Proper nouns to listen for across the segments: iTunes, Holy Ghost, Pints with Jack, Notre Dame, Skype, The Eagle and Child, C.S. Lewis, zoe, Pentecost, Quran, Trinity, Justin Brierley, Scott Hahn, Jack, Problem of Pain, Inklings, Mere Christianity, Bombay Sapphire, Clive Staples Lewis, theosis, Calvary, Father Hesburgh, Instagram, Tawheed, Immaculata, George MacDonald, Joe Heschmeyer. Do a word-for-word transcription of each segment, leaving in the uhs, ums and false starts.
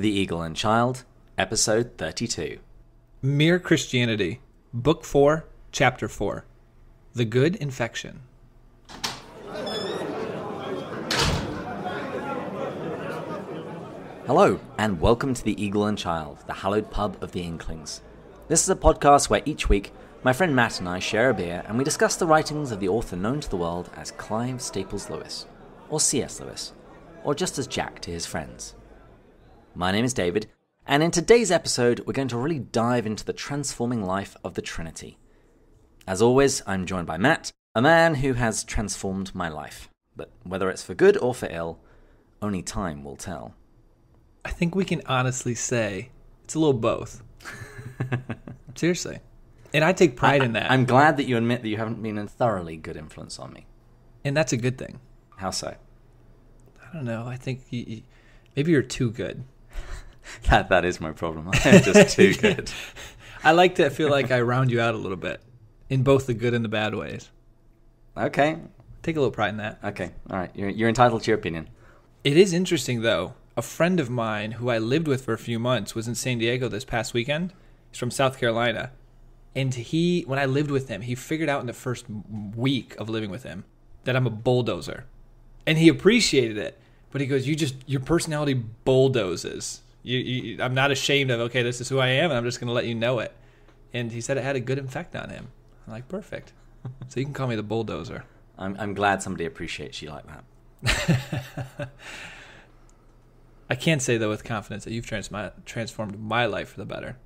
The Eagle and Child, Episode thirty-two. Mere Christianity, Book four, Chapter four. The Good Infection. Hello, and welcome to The Eagle and Child, the hallowed pub of the Inklings. This is a podcast where each week, my friend Matt and I share a beer, and we discuss the writings of the author known to the world as Clive Staples Lewis, or C S Lewis, or just as Jack to his friends. My name is David, and in today's episode, we're going to really dive into the transforming life of the Trinity. As always, I'm joined by Matt, a man who has transformed my life. But whether it's for good or for ill, only time will tell. I think we can honestly say it's a little both. Seriously. And I take pride I, in that. I'm glad that you admit that you haven't been a thoroughly good influence on me. And that's a good thing. How so? I don't know. I think you, you, maybe you're too good. that That is my problem. I'm just too good. I like to feel like I round you out a little bit in both the good and the bad ways. Okay. Take a little pride in that. Okay. All right. You're, you're entitled to your opinion. It is interesting, though. A friend of mine who I lived with for a few months was in San Diego this past weekend. He's from South Carolina. And he, when I lived with him, he figured out in the first week of living with him that I'm a bulldozer. And he appreciated it. But he goes, you just, your personality bulldozes. You, you, I'm not ashamed of, okay, this is who I am, and I'm just going to let you know it. And he said it had a good effect on him. I'm like, perfect. So you can call me the bulldozer. I'm, I'm glad somebody appreciates you like that. I can say, though, with confidence that you've trans- my, transformed my life for the better.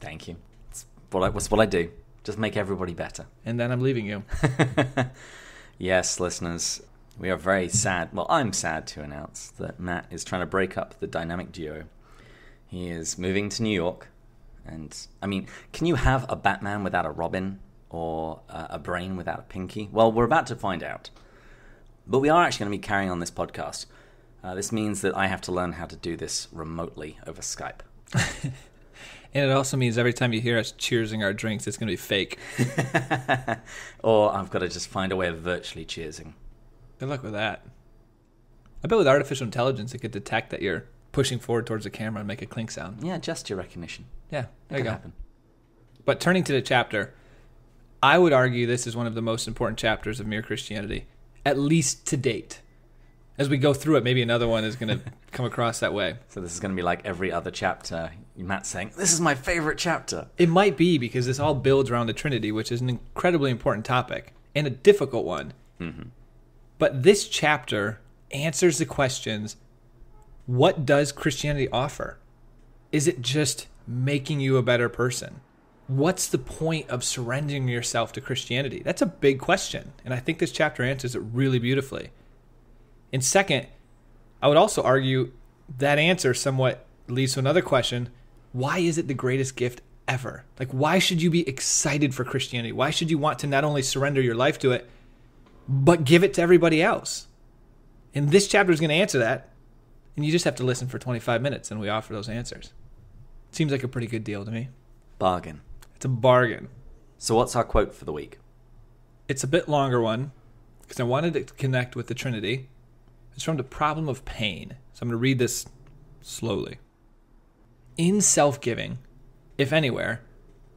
Thank you. It's what, I, it's what I do. Just make everybody better. And then I'm leaving you. Yes, listeners, we are very sad. Well, I'm sad to announce that Matt is trying to break up the dynamic duo. He is moving to New York. And, I mean, can you have a Batman without a Robin or uh, a brain without a pinky? Well, we're about to find out. But we are actually going to be carrying on this podcast. Uh, this means that I have to learn how to do this remotely over Skype. And it also means every time you hear us cheersing our drinks, it's going to be fake. Or I've got to just find a way of virtually cheersing. Good luck with that. I bet with artificial intelligence, it could detect that you're pushing forward towards the camera and make a clink sound. Yeah, gesture recognition. Yeah, there you go. Happen. But turning to the chapter, I would argue this is one of the most important chapters of Mere Christianity, at least to date. As we go through it, maybe another one is going to come across that way. So this is going to be like every other chapter. Matt's saying, this is my favorite chapter. It might be, because this all builds around the Trinity, which is an incredibly important topic and a difficult one. Mm-hmm. But this chapter answers the questions, what does Christianity offer? Is it just making you a better person? What's the point of surrendering yourself to Christianity? That's a big question. And I think this chapter answers it really beautifully. And second, I would also argue that answer somewhat leads to another question. Why is it the greatest gift ever? Like, why should you be excited for Christianity? Why should you want to not only surrender your life to it, but give it to everybody else? And this chapter is going to answer that. And you just have to listen for twenty-five minutes, and we offer those answers. Seems like a pretty good deal to me. Bargain. It's a bargain. So what's our quote for the week? It's a bit longer one, because I wanted to connect with the Trinity. It's from The Problem of Pain. So I'm going to read this slowly. In self-giving, if anywhere,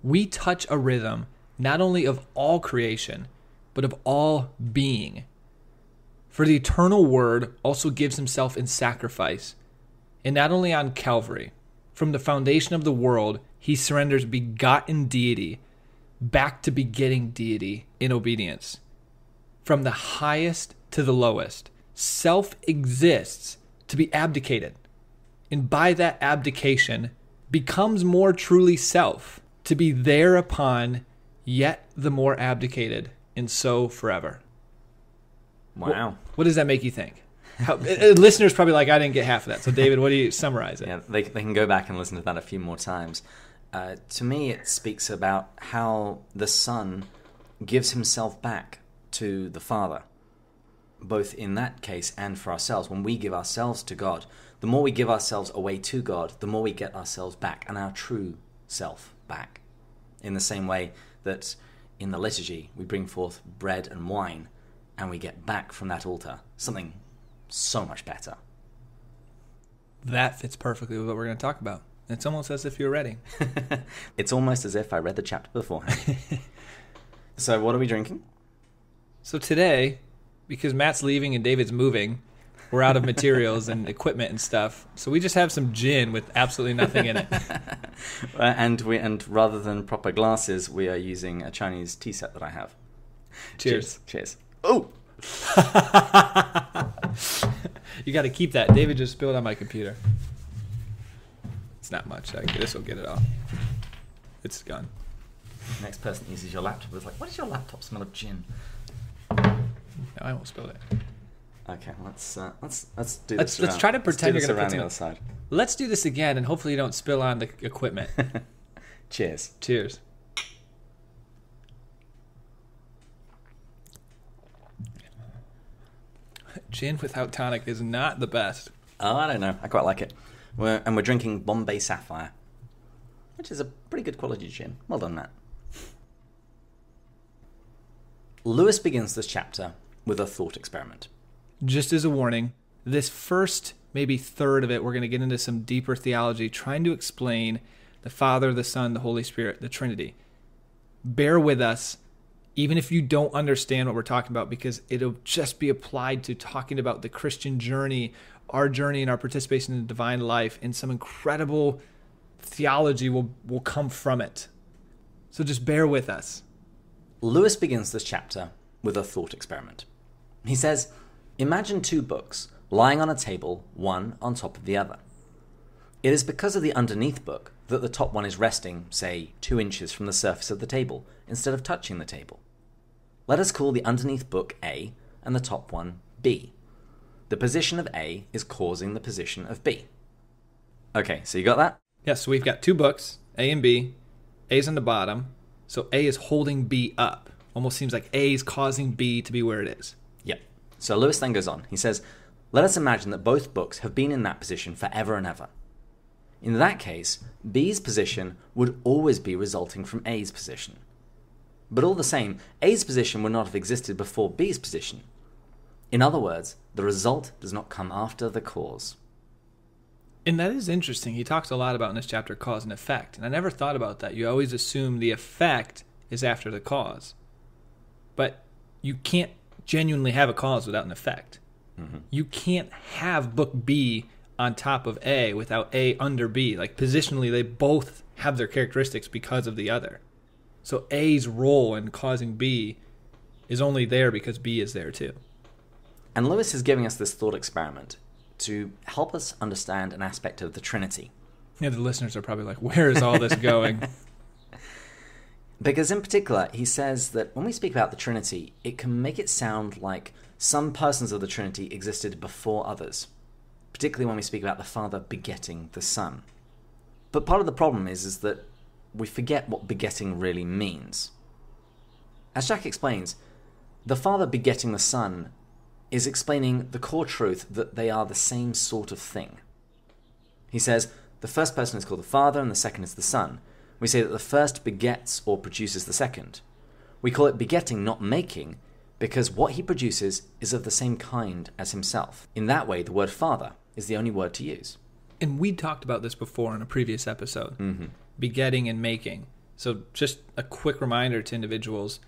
we touch a rhythm not only of all creation, but of all being. For the eternal Word also gives himself in sacrifice. And not only on Calvary, from the foundation of the world, he surrenders begotten deity back to begetting deity in obedience. From the highest to the lowest, self exists to be abdicated, and by that abdication becomes more truly self, to be thereupon yet the more abdicated, and so forever. Wow. Well, what does that make you think? How, listeners probably like, I didn't get half of that. So David, what do you summarize it? Yeah, they, they can go back and listen to that a few more times. Uh, to me, it speaks about how the Son gives himself back to the Father. Both in that case and for ourselves, when we give ourselves to God, the more we give ourselves away to God, the more we get ourselves back and our true self back. In the same way that in the liturgy, we bring forth bread and wine and we get back from that altar something so much better. that fits perfectly with what we're going to talk about. It's almost as if you're ready. It's almost as if I read the chapter beforehand. So what are we drinking? So today, because Matt's leaving and David's moving, we're out of materials and equipment and stuff. So we just have some gin with absolutely nothing in it. and we and rather than proper glasses, we are using a Chinese tea set that I have. Cheers. Cheers. Cheers. Oh! You got to keep that. David just spilled on my computer. It's not much. I, this will get it off. It's gone. The next person that uses your laptop is like, what does your laptop smell of gin? No, I won't spill it. Okay, let's uh, let's let's do let's, this. Let's around. try to pretend you're going to put the other side. Let's do this again, and hopefully you don't spill on the equipment. Cheers. Cheers. Gin without tonic is not the best. Oh, I don't know. I quite like it. We're, and we're drinking Bombay Sapphire, which is a pretty good quality gin. Well done, Matt. Lewis begins this chapter with a thought experiment. Just as a warning, this first maybe third of it, we're going to get into some deeper theology, trying to explain the Father, the Son, the Holy Spirit, the Trinity. Bear with us. Even if you don't understand what we're talking about, because it'll just be applied to talking about the Christian journey, our journey and our participation in the divine life, and some incredible theology will, will come from it. So just bear with us. Lewis begins this chapter with a thought experiment. He says, imagine two books lying on a table, one on top of the other. It is because of the underneath book that the top one is resting, say, two inches from the surface of the table instead of touching the table. Let us call the underneath book A and the top one B. The position of A is causing the position of B. Okay, so you got that? Yes, yeah, so we've got two books, A and B. A's on the bottom, so A is holding B up. Almost seems like A is causing B to be where it is. Yep. So Lewis then goes on. He says, let us imagine that both books have been in that position forever and ever. In that case, B's position would always be resulting from A's position. But all the same, A's position would not have existed before B's position. In other words, the result does not come after the cause. And that is interesting. He talks a lot about in this chapter cause and effect. And I never thought about that. You always assume the effect is after the cause. But you can't genuinely have a cause without an effect. Mm-hmm. You can't have book B on top of A without A under B. Like positionally, they both have their characteristics because of the other. So A's role in causing B is only there because B is there too. And Lewis is giving us this thought experiment to help us understand an aspect of the Trinity. Yeah, the listeners are probably like, where is all this going? Because in particular, he says that when we speak about the Trinity, it can make it sound like some persons of the Trinity existed before others, particularly when we speak about the Father begetting the Son. But part of the problem is, is that we forget what begetting really means. As Jack explains, the Father begetting the Son is explaining the core truth that they are the same sort of thing. He says, the first person is called the Father and the second is the Son. We say that the first begets or produces the second. We call it begetting, not making, because what he produces is of the same kind as himself. In that way, the word Father is the only word to use. And we talked about this before in a previous episode, mm-hmm. begetting and making. So just a quick reminder to individuals,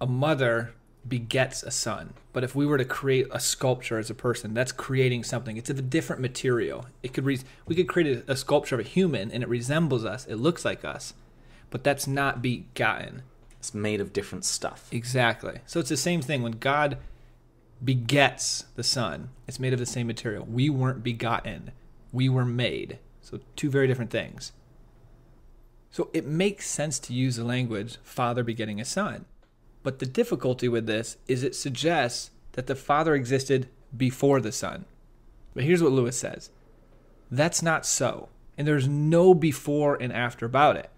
a mother begets a son. But if we were to create a sculpture as a person, that's creating something. It's of a different material. It could re- We could create a, a sculpture of a human and it resembles us, it looks like us, but that's not begotten. It's made of different stuff. Exactly. So it's the same thing. When God begets the Son, it's made of the same material. We weren't begotten. We were made. So two very different things. So it makes sense to use the language, Father begetting a Son. But the difficulty with this is it suggests that the Father existed before the Son. But here's what Lewis says. That's not so. And there's no before and after about it.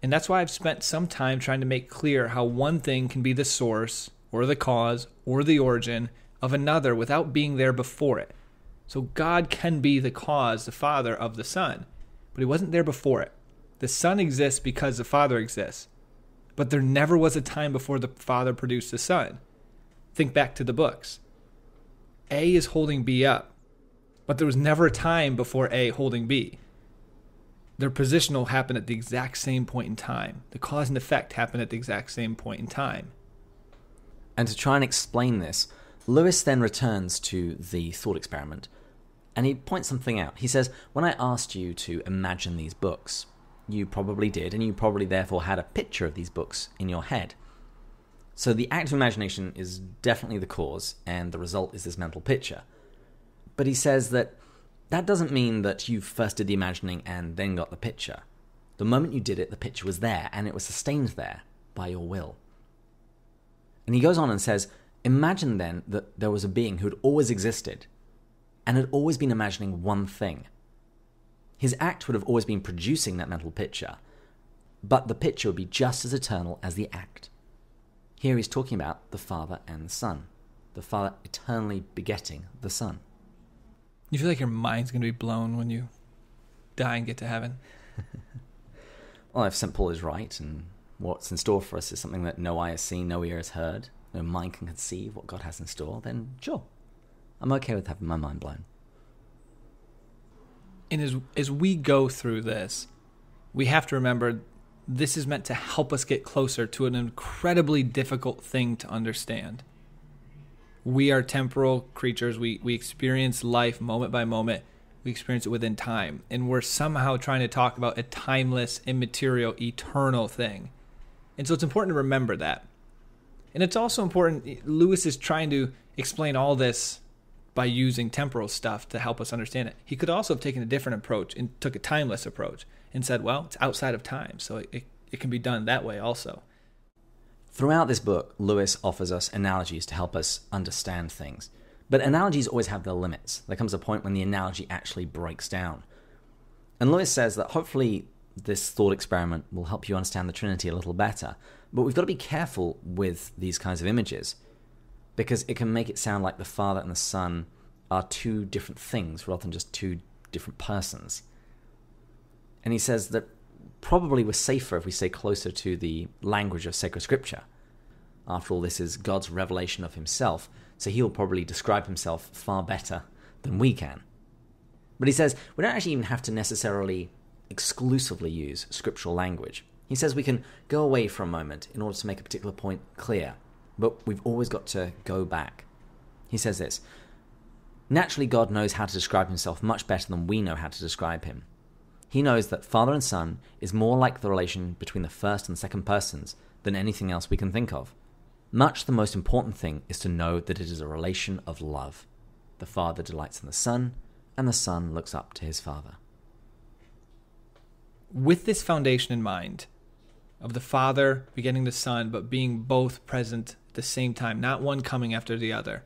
And that's why I've spent some time trying to make clear how one thing can be the source or the cause or the origin of another without being there before it. So God can be the cause, the Father of the Son, but he wasn't there before it. The Son exists because the Father exists, but there never was a time before the Father produced the Son. Think back to the books. A is holding B up. But there was never a time before A holding B. Their positional happened at the exact same point in time. The cause and effect happened at the exact same point in time. And to try and explain this, Lewis then returns to the thought experiment, and he points something out. He says, when I asked you to imagine these books, you probably did, and you probably therefore had a picture of these books in your head. So the act of imagination is definitely the cause, and the result is this mental picture. But he says that that doesn't mean that you first did the imagining and then got the picture. The moment you did it, the picture was there, and it was sustained there by your will. And he goes on and says, imagine then that there was a being who had always existed and had always been imagining one thing. His act would have always been producing that mental picture, but the picture would be just as eternal as the act. Here he's talking about the Father and the Son, the Father eternally begetting the Son. You feel like your mind's going to be blown when you die and get to heaven. Well, if Saint Paul is right, and what's in store for us is something that no eye has seen, no ear has heard, no mind can conceive what God has in store, then sure, I'm okay with having my mind blown. And as, as we go through this, we have to remember this is meant to help us get closer to an incredibly difficult thing to understand. We are temporal creatures. We, we experience life moment by moment. We experience it within time. And we're somehow trying to talk about a timeless, immaterial, eternal thing. And so it's important to remember that. And it's also important, Lewis is trying to explain all this by using temporal stuff to help us understand it. He could also have taken a different approach and took a timeless approach and said, well, it's outside of time, so it, it, it can be done that way also. Throughout this book, Lewis offers us analogies to help us understand things. But analogies always have their limits. There comes a point when the analogy actually breaks down. And Lewis says that hopefully this thought experiment will help you understand the Trinity a little better. But we've got to be careful with these kinds of images, because it can make it sound like the Father and the Son are two different things rather than just two different persons. And he says that probably we're safer if we stay closer to the language of sacred scripture. After all, this is God's revelation of himself, so he'll probably describe himself far better than we can. But he says we don't actually even have to necessarily exclusively use scriptural language. He says we can go away for a moment in order to make a particular point clear. But we've always got to go back. He says this, naturally God knows how to describe himself much better than we know how to describe him. He knows that Father and Son is more like the relation between the first and second persons than anything else we can think of. Much the most important thing is to know that it is a relation of love. The Father delights in the Son, and the Son looks up to his Father. With this foundation in mind, of the Father begetting the Son, but being both present at the same time, not one coming after the other,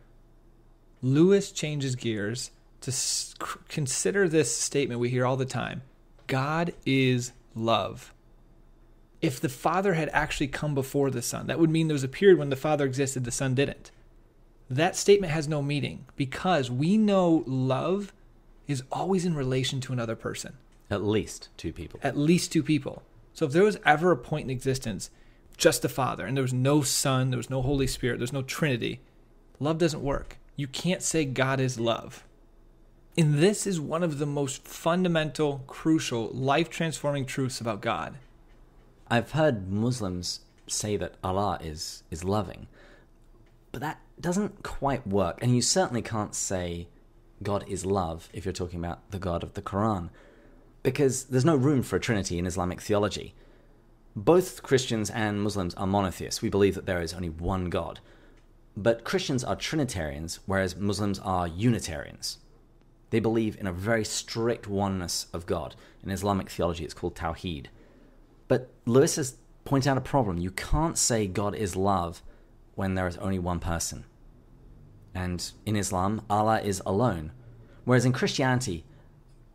Lewis changes gears to s- consider this statement we hear all the time: God is love. If the Father had actually come before the Son, that would mean there was a period when the Father existed, the Son didn't. That statement has no meaning, because we know love is always in relation to another person. At least two people. At least two people. So if there was ever a point in existence, just the Father, and there was no Son, there was no Holy Spirit, there's no Trinity, love doesn't work. You can't say God is love. And this is one of the most fundamental, crucial, life-transforming truths about God. I've heard Muslims say that Allah is, is loving, but that doesn't quite work. And you certainly can't say God is love if you're talking about the God of the Quran, because there's no room for a Trinity in Islamic theology. Both Christians and Muslims are monotheists. We believe that there is only one God. But Christians are Trinitarians, whereas Muslims are Unitarians. They believe in a very strict oneness of God. In Islamic theology, it's called Tawheed. But Lewis has pointed out a problem. You can't say God is love when there is only one person. And in Islam, Allah is alone. Whereas in Christianity,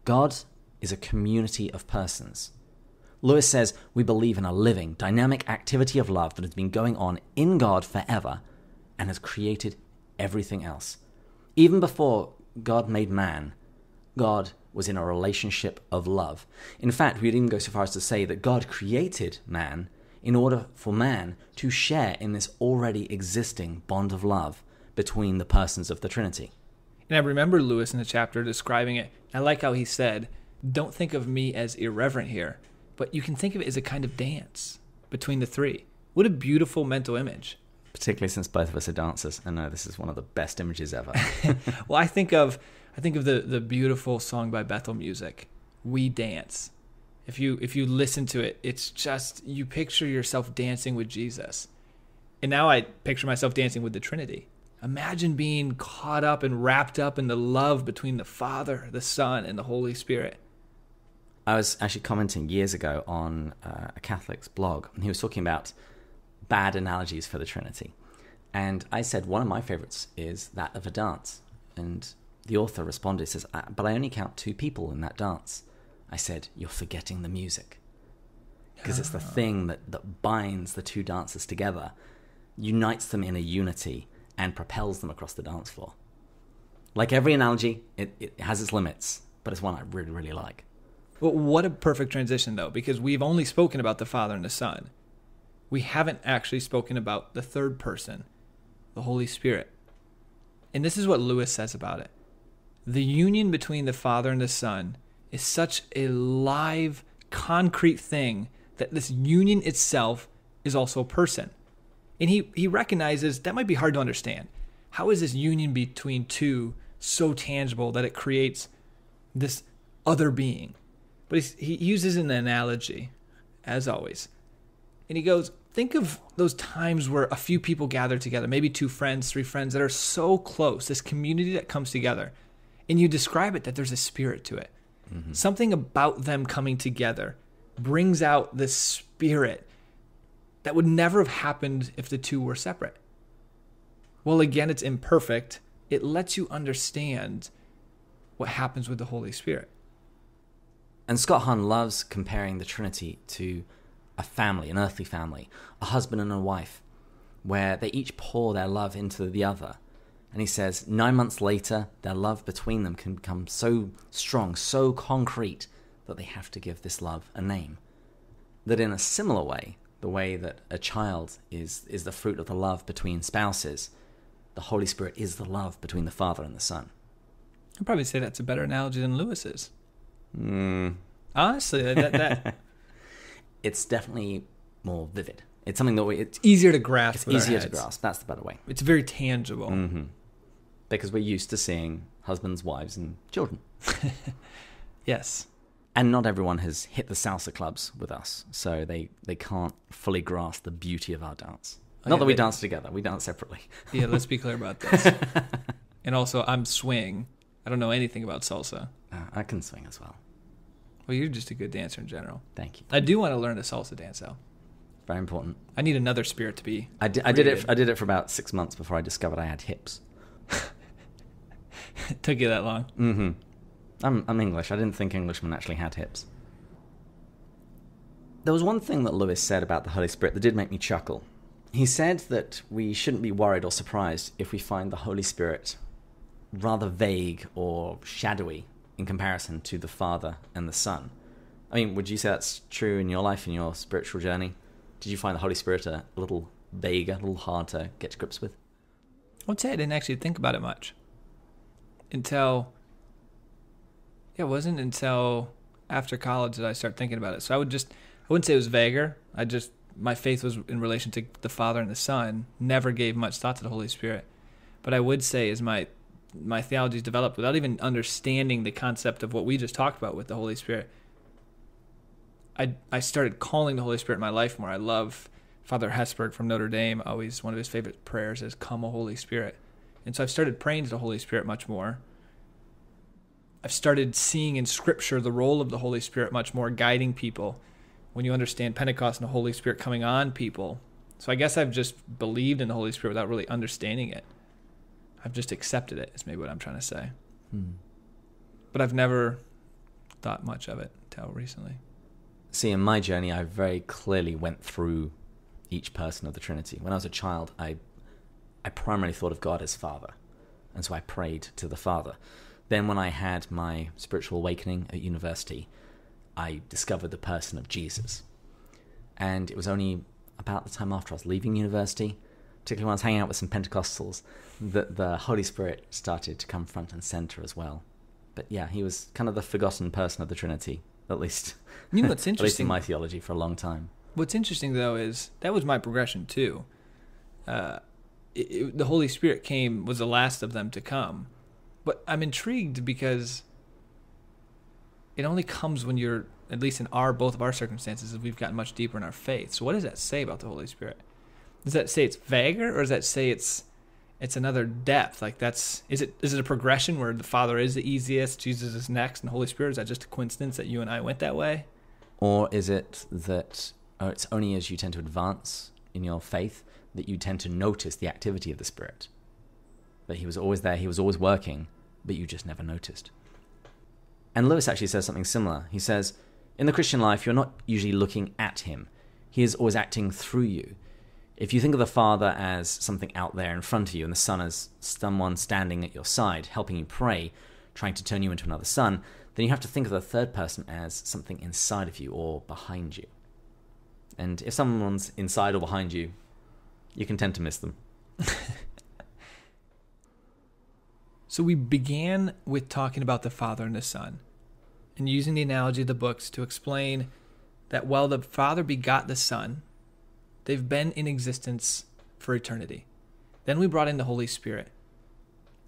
God is a community of persons. Lewis says we believe in a living, dynamic activity of love that has been going on in God forever and has created everything else. Even before God made man, God was in a relationship of love. In fact, we'd even go so far as to say that God created man in order for man to share in this already existing bond of love between the persons of the Trinity. And I remember Lewis in the chapter describing it. I like how he said, don't think of me as irreverent here, but you can think of it as a kind of dance between the three. What a beautiful mental image. Particularly since both of us are dancers. I know this is one of the best images ever. Well, I think of I think of the, the beautiful song by Bethel Music, We Dance. If you if you listen to it, it's just, you picture yourself dancing with Jesus. And now I picture myself dancing with the Trinity. Imagine being caught up and wrapped up in the love between the Father, the Son, and the Holy Spirit. I was actually commenting years ago on uh, a Catholic's blog, and he was talking about bad analogies for the Trinity. And I said one of my favorites is that of a dance. And the author responded, says, but I only count two people in that dance. I said, you're forgetting the music. Because it's the thing that, that binds the two dancers together, unites them in a unity, and propels them across the dance floor. Like every analogy, it, it has its limits, but it's one I really, really like. Well, what a perfect transition, though, because we've only spoken about the Father and the Son. We haven't actually spoken about the third person, the Holy Spirit. And this is what Lewis says about it. The union between the Father and the Son is such a live, concrete thing that this union itself is also a person. And he, he recognizes that might be hard to understand. How is this union between two so tangible that it creates this other being? But he uses an analogy, as always. And he goes, think of those times where a few people gather together, maybe two friends, three friends that are so close, this community that comes together. And you describe it that there's a spirit to it. Mm-hmm. Something about them coming together brings out this spirit that would never have happened if the two were separate. Well, again, it's imperfect. It lets you understand what happens with the Holy Spirit. And Scott Hahn loves comparing the Trinity to a family, an earthly family, a husband and a wife, where they each pour their love into the other. And he says, nine months later, their love between them can become so strong, so concrete, that they have to give this love a name. That in a similar way, the way that a child is, is the fruit of the love between spouses, the Holy Spirit is the love between the Father and the Son. I'd probably say that's a better analogy than Lewis's. Mm. Honestly, that, that it's definitely more vivid. It's something that we, it's easier to grasp. It's easier to grasp. That's the better way. It's very tangible. Mm-hmm. Because we're used to seeing husbands, wives, and children. Yes. And not everyone has hit the salsa clubs with us, so they, they can't fully grasp the beauty of our dance. Oh, not yeah, that we dance together. We dance separately. Yeah, let's be clear about this. And also, I'm swing. I don't know anything about salsa. Uh, I can swing as well. Well, you're just a good dancer in general. Thank you. I do want to learn a salsa dance, though. Very important. I need another spirit to be. I did, I did it. I did it for about six months before I discovered I had hips. It took you that long? Mm-hmm. I'm, I'm English. I didn't think Englishmen actually had hips. There was one thing that Lewis said about the Holy Spirit that did make me chuckle. He said that we shouldn't be worried or surprised if we find the Holy Spirit rather vague or shadowy in comparison to the Father and the Son. I mean, would you say that's true in your life, in your spiritual journey? Did you find the Holy Spirit a little vague, a little hard to get to grips with? I would say I didn't actually think about it much until, yeah, it wasn't until after college that I started thinking about it. So I would just, I wouldn't say it was vaguer. I just, my faith was in relation to the Father and the Son, never gave much thought to the Holy Spirit. But I would say as my my theology's developed without even understanding the concept of what we just talked about with the Holy Spirit. I I started calling the Holy Spirit in my life more. I love Father Hesburgh from Notre Dame. Always one of his favorite prayers is, come, O Holy Spirit. And so I've started praying to the Holy Spirit much more. I've started seeing in Scripture the role of the Holy Spirit much more, guiding people. When you understand Pentecost and the Holy Spirit coming on people. So I guess I've just believed in the Holy Spirit without really understanding it. I've just accepted it, is maybe what I'm trying to say. Hmm. But I've never thought much of it until recently. See, in my journey, I very clearly went through each person of the Trinity. When I was a child, I I primarily thought of God as Father, and so I prayed to the Father. Then when I had my spiritual awakening at university, I discovered the person of Jesus. And it was only about the time after I was leaving university particularly when I was hanging out with some Pentecostals, that the Holy Spirit started to come front and center as well. But yeah, he was kind of the forgotten person of the Trinity, at least. You know what's interesting? At least in my theology for a long time. What's interesting, though, is that was my progression, too. Uh, it, it, the Holy Spirit came, was the last of them to come. But I'm intrigued because it only comes when you're, at least in our, both of our circumstances, we've gotten much deeper in our faith. So what does that say about the Holy Spirit? Does that say it's vaguer, or does that say it's it's another depth? Like, that's, is it is it a progression where the Father is the easiest, Jesus is next, and the Holy Spirit, is that just a coincidence that you and I went that way? Or is it that oh, it's only as you tend to advance in your faith that you tend to notice the activity of the Spirit? That he was always there, he was always working, but you just never noticed. And Lewis actually says something similar. He says, in the Christian life, you're not usually looking at him. He is always acting through you. If you think of the Father as something out there in front of you, and the Son as someone standing at your side, helping you pray, trying to turn you into another son, then you have to think of the third person as something inside of you or behind you. And if someone's inside or behind you, you can tend to miss them. So we began with talking about the Father and the Son, and using the analogy of the books to explain that while the Father begot the Son, they've been in existence for eternity. Then we brought in the Holy Spirit,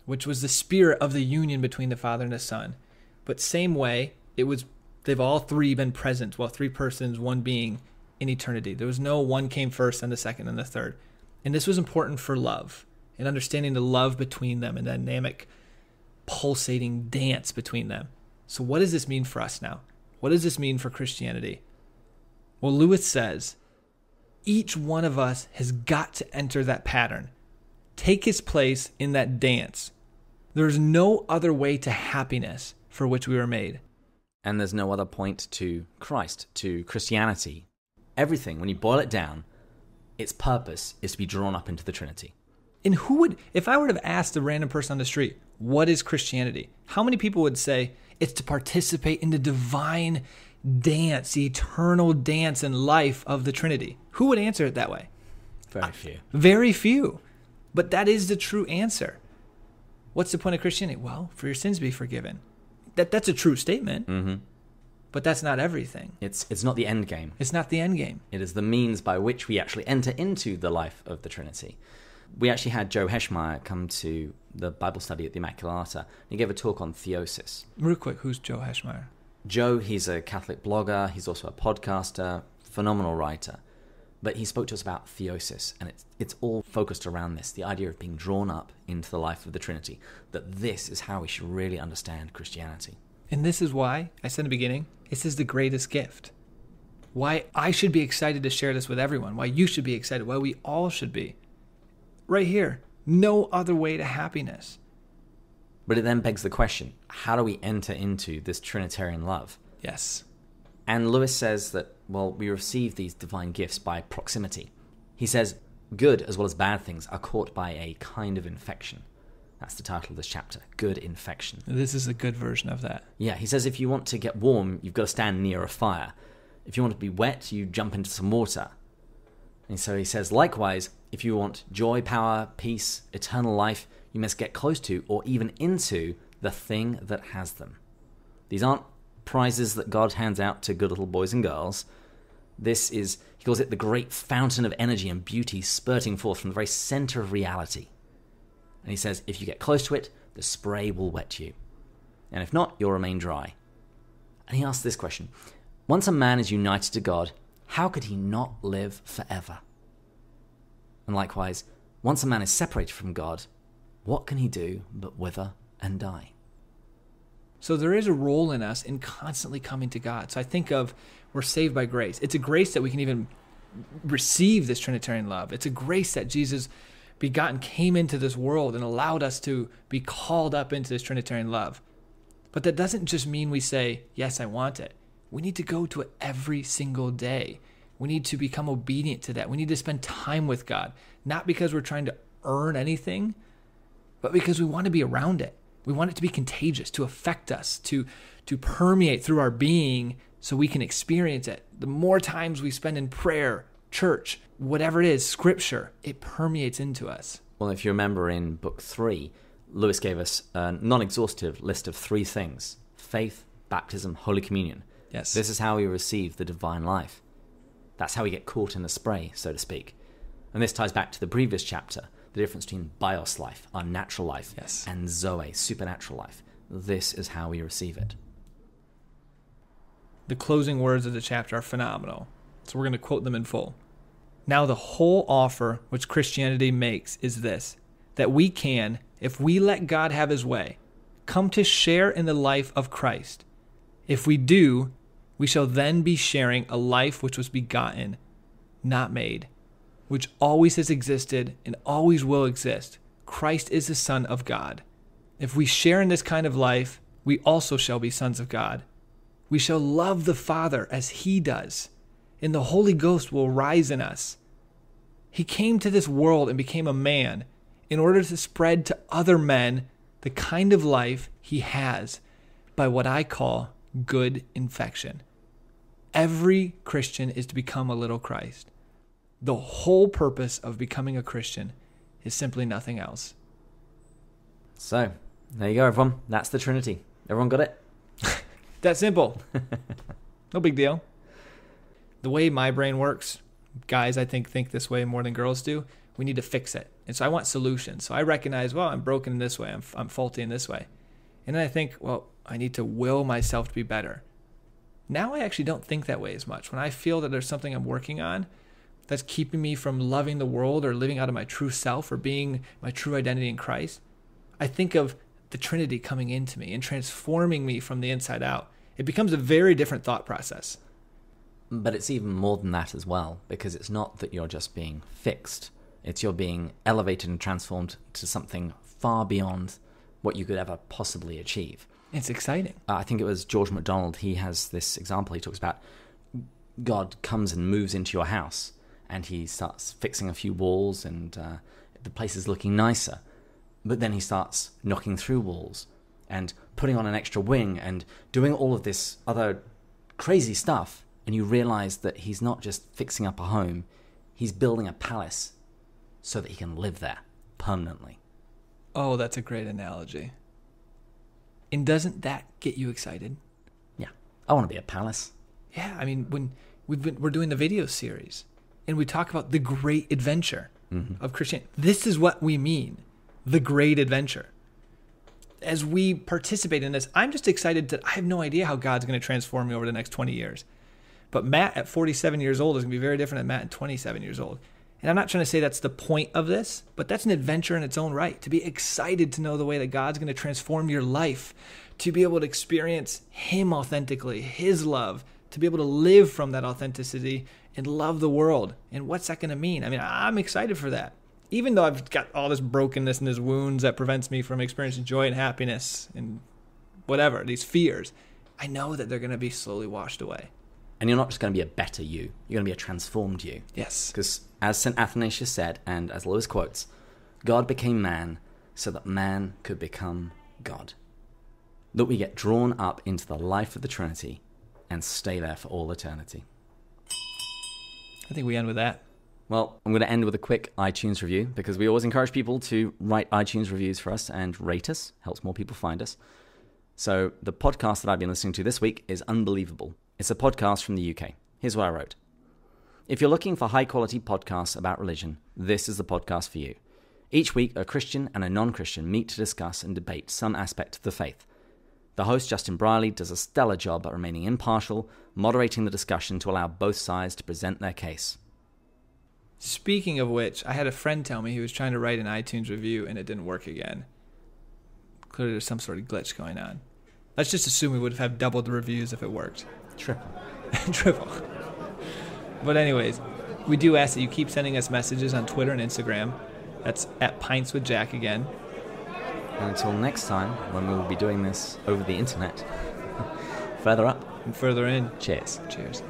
which was the spirit of the union between the Father and the Son. But same way, it was they've all three been present, well, three persons, one being in eternity. There was no one came first, and the second, and the third. And this was important for love, and understanding the love between them and the dynamic, pulsating dance between them. So what does this mean for us now? What does this mean for Christianity? Well, Lewis says, each one of us has got to enter that pattern, take his place in that dance. There's no other way to happiness for which we were made. And there's no other point to Christ, to Christianity. Everything, when you boil it down, its purpose is to be drawn up into the Trinity. And who would, if I were to have asked a random person on the street, what is Christianity? How many people would say it's to participate in the divine dance, the eternal dance and life of the Trinity? Who would answer it that way? Very few. Uh, very few. But that is the true answer. What's the point of Christianity? Well, for your sins be forgiven. That That's a true statement. Mm-hmm. But that's not everything. It's, it's not the end game. It's not the end game. It is the means by which we actually enter into the life of the Trinity. We actually had Joe Heschmeyer come to the Bible study at the Immaculata. He gave a talk on theosis. Real quick, who's Joe Heschmeyer? Joe, he's a Catholic blogger. He's also a podcaster, phenomenal writer. But he spoke to us about theosis, and it's, it's all focused around this, the idea of being drawn up into the life of the Trinity, that this is how we should really understand Christianity. And this is why, I said in the beginning, this is the greatest gift. Why I should be excited to share this with everyone, why you should be excited, why we all should be. Right here. No other way to happiness. But it then begs the question, how do we enter into this Trinitarian love? Yes. And Lewis says that, well, we receive these divine gifts by proximity. He says, good as well as bad things are caught by a kind of infection. That's the title of this chapter, Good Infection. This is a good version of that. Yeah, he says if you want to get warm, you've got to stand near a fire. If you want to be wet, you jump into some water. And so he says, likewise, if you want joy, power, peace, eternal life, you must get close to or even into the thing that has them. These aren't prizes that God hands out to good little boys and girls. This is, he calls it the great fountain of energy and beauty spurting forth from the very center of reality. And he says, if you get close to it, the spray will wet you. And if not, you'll remain dry. And he asks this question, once a man is united to God, how could he not live forever? And likewise, once a man is separated from God, what can he do but wither and die? So there is a role in us in constantly coming to God. So I think of we're saved by grace. It's a grace that we can even receive this Trinitarian love. It's a grace that Jesus begotten came into this world and allowed us to be called up into this Trinitarian love. But that doesn't just mean we say, yes, I want it. We need to go to it every single day. We need to become obedient to that. We need to spend time with God, not because we're trying to earn anything, but because we want to be around it. We want it to be contagious, to affect us, to, to permeate through our being so we can experience it. The more times we spend in prayer, church, whatever it is, scripture, it permeates into us. Well, if you remember in book three, Lewis gave us a non-exhaustive list of three things: faith, baptism, Holy Communion. Yes. This is how we receive the divine life. That's how we get caught in the spray, so to speak. And this ties back to the previous chapter, the difference between bios life, our natural life, yes, and zoe, supernatural life. This is how we receive it. The closing words of the chapter are phenomenal, so we're going to quote them in full. Now the whole offer which Christianity makes is this, that we can, if we let God have his way, come to share in the life of Christ. If we do, we shall then be sharing a life which was begotten, not made, which always has existed and always will exist. Christ is the Son of God. If we share in this kind of life, we also shall be sons of God. We shall love the Father as he does, and the Holy Ghost will rise in us. He came to this world and became a man in order to spread to other men the kind of life he has by what I call good infection. Every Christian is to become a little Christ. The whole purpose of becoming a Christian is simply nothing else. So, there you go, everyone. That's the Trinity. Everyone got it? That simple. No big deal. The way my brain works, guys, I think, think this way more than girls do. We need to fix it. And so I want solutions. So I recognize, well, I'm broken in this way. I'm, I'm faulty in this way. And then I think, well, I need to will myself to be better. Now I actually don't think that way as much. When I feel that there's something I'm working on that's keeping me from loving the world or living out of my true self or being my true identity in Christ, I think of the Trinity coming into me and transforming me from the inside out. It becomes a very different thought process. But it's even more than that as well, because it's not that you're just being fixed. It's you're being elevated and transformed to something far beyond what you could ever possibly achieve. It's exciting. Uh, I think it was George MacDonald. He has this example. He talks about God comes and moves into your house, and he starts fixing a few walls, and uh, the place is looking nicer. But then he starts knocking through walls and putting on an extra wing and doing all of this other crazy stuff. And you realize that he's not just fixing up a home. He's building a palace so that he can live there permanently. Oh, that's a great analogy. And doesn't that get you excited? Yeah. I want to be a palace. Yeah. I mean, when we've been, we're doing the video series and we talk about the great adventure mm-hmm. of Christianity. This is what we mean, the great adventure. As we participate in this, I'm just excited that I have no idea how God's going to transform me over the next twenty years. But Matt at forty-seven years old is going to be very different than Matt at twenty-seven years old. And I'm not trying to say that's the point of this, but that's an adventure in its own right, to be excited to know the way that God's going to transform your life, to be able to experience him authentically, his love, to be able to live from that authenticity and love the world. And what's that going to mean? I mean, I'm excited for that. Even though I've got all this brokenness and these wounds that prevents me from experiencing joy and happiness and whatever, these fears, I know that they're going to be slowly washed away. And you're not just going to be a better you. You're going to be a transformed you. Yes. Because as Saint Athanasius said, and as Lewis quotes, God became man so that man could become God. That we get drawn up into the life of the Trinity and stay there for all eternity. I think we end with that. Well, I'm going to end with a quick iTunes review, because we always encourage people to write iTunes reviews for us and rate us. Helps more people find us. So the podcast that I've been listening to this week is Unbelievable. It's a podcast from the U K. Here's what I wrote. If you're looking for high-quality podcasts about religion, this is the podcast for you. Each week, a Christian and a non-Christian meet to discuss and debate some aspect of the faith. The host, Justin Brierley, does a stellar job at remaining impartial, moderating the discussion to allow both sides to present their case. Speaking of which, I had a friend tell me he was trying to write an iTunes review and it didn't work again. Clearly there's some sort of glitch going on. Let's just assume we would have doubled the reviews if it worked. Triple. Triple. But anyways, we do ask that you keep sending us messages on Twitter and Instagram. That's at Pints with Jack again. And until next time, when we will be doing this over the internet, further up and further in. Cheers. Cheers.